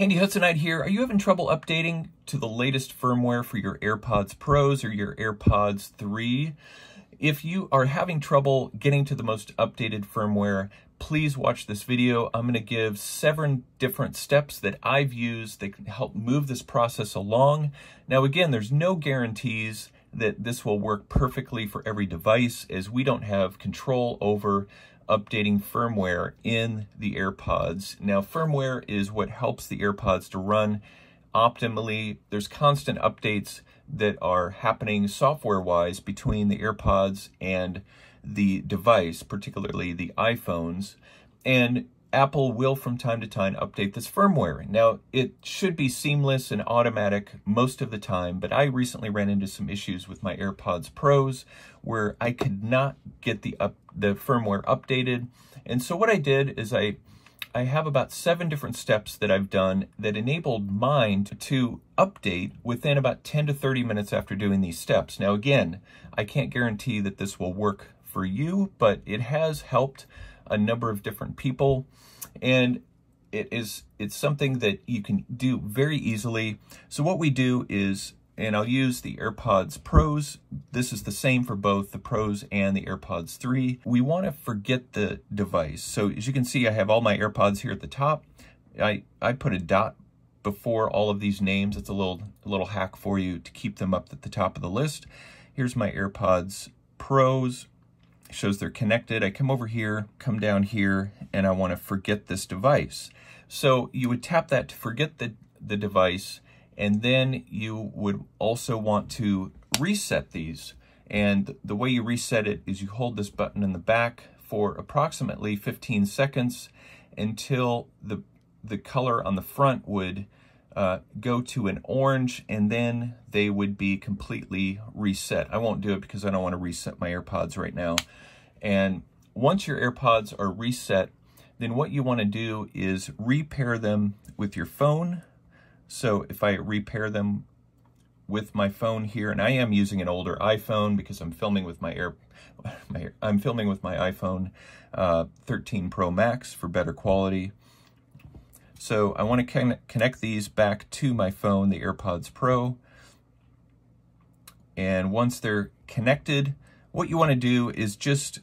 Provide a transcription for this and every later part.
Handy Hudsonite here. Are you having trouble updating to the latest firmware for your AirPods Pros or your AirPods 3? If you are having trouble getting to the most updated firmware, please watch this video. I'm going to give 7 different steps that I've used that can help move this process along. Now again, there's no guarantees that this will work perfectly for every device, as we don't have control over updating firmware in the AirPods. Now, firmware is what helps the AirPods to run optimally. There's constant updates that are happening software-wise between the AirPods and the device, particularly the iPhones, and Apple will from time to time update this firmware. Now, it should be seamless and automatic most of the time, but I recently ran into some issues with my AirPods Pros where I could not get the firmware updated. And so what I did is I have about 7 different steps that I've done that enabled mine to update within about 10 to 30 minutes after doing these steps. Now, again, I can't guarantee that this will work for you, but it has helped a number of different people, and it's something that you can do very easily. So what we do is, and I'll use the AirPods Pros. This is the same for both the Pros and the AirPods 3. We want to forget the device. So as you can see, I have all my AirPods here at the top. I put a dot before all of these names. It's a little hack for you to keep them up at the top of the list. Here's my AirPods Pros. It shows they're connected. I come over here, come down here, and I want to forget this device. So you would tap that to forget the device, and then you would also want to reset these. And the way you reset it is you hold this button in the back for approximately 15 seconds until the color on the front would go to an orange, and then they would be completely reset. I won't do it because I don't want to reset my AirPods right now. And once your AirPods are reset, then what you want to do is repair them with your phone. So if I repair them with my phone here, and I am using an older iPhone because I'm filming with my iPhone 13 Pro Max for better quality. So I want to connect these back to my phone, the AirPods Pro. And once they're connected, what you want to do is just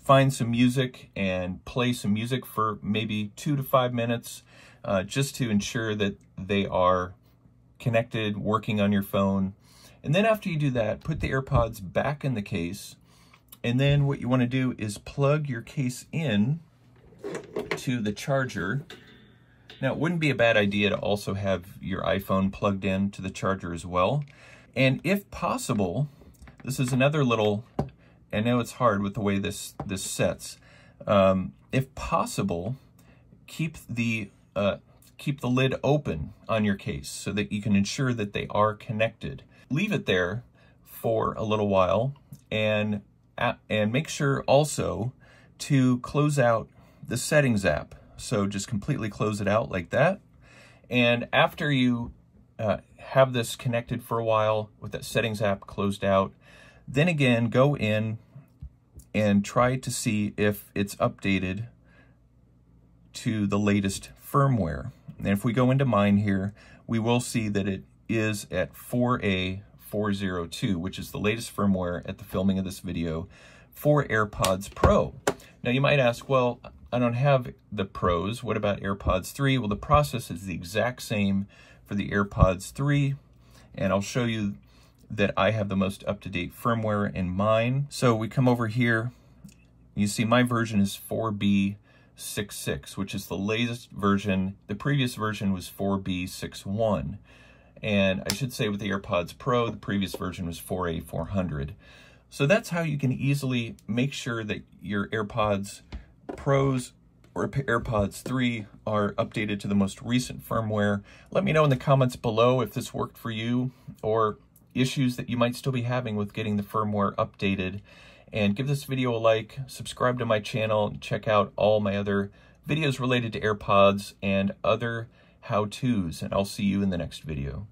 find some music and play some music for maybe 2 to 5 minutes, just to ensure that they are connected, working on your phone. And then after you do that, put the AirPods back in the case. And then what you want to do is plug your case in to the charger. Now, it wouldn't be a bad idea to also have your iPhone plugged in to the charger as well. And if possible, this is another little, I know it's hard with the way this sets. If possible, keep the lid open on your case so that you can ensure that they are connected. Leave it there for a little while, and make sure also to close out the Settings app. So just completely close it out like that. And after you have this connected for a while with that Settings app closed out, then again, go in and try to see if it's updated to the latest firmware. And if we go into mine here, we will see that it is at 4A402, which is the latest firmware at the filming of this video for AirPods Pro. Now you might ask, well, I don't have the Pros, what about AirPods 3? Well, the process is the exact same for the AirPods 3, and I'll show you that I have the most up-to-date firmware in mine. So we come over here, you see my version is 4B66, which is the latest version. The previous version was 4B61, and I should say with the AirPods Pro, the previous version was 4A400. So that's how you can easily make sure that your AirPods Pros or AirPods 3 are updated to the most recent firmware. Let me know in the comments below if this worked for you or issues that you might still be having with getting the firmware updated. And give this video a like, subscribe to my channel, and check out all my other videos related to AirPods and other how-tos. And I'll see you in the next video.